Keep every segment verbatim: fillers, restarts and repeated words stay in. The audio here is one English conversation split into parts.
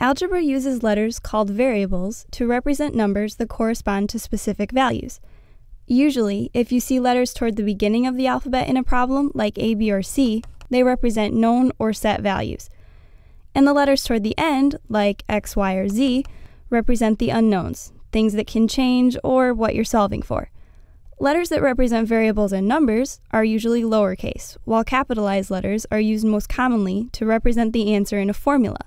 Algebra uses letters called variables to represent numbers that correspond to specific values. Usually, if you see letters toward the beginning of the alphabet in a problem, like A, B, or C, they represent known or set values. And the letters toward the end, like X, Y, or Z, represent the unknowns, things that can change or what you're solving for. Letters that represent variables and numbers are usually lowercase, while capitalized letters are used most commonly to represent the answer in a formula,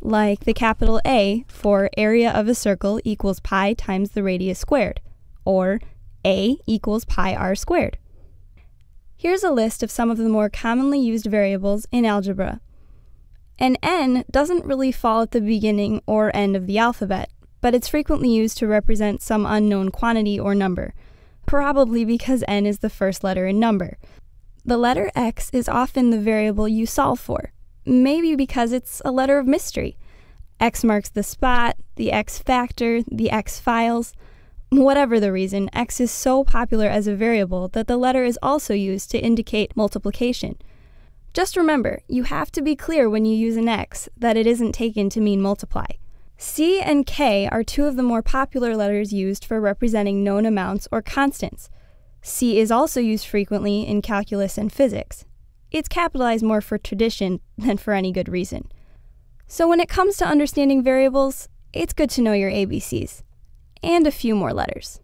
like the capital A for area of a circle equals pi times the radius squared, or A equals pi r squared. Here's a list of some of the more commonly used variables in algebra. An N doesn't really fall at the beginning or end of the alphabet, but it's frequently used to represent some unknown quantity or number, probably because N is the first letter in number. The letter X is often the variable you solve for, maybe because it's a letter of mystery. X marks the spot, the X factor, the X files. Whatever the reason, X is so popular as a variable that the letter is also used to indicate multiplication. Just remember, you have to be clear when you use an X that it isn't taken to mean multiply. C and K are two of the more popular letters used for representing known amounts or constants. C is also used frequently in calculus and physics. It's capitalized more for tradition than for any good reason. So when it comes to understanding variables, it's good to know your A B Cs. And a few more letters.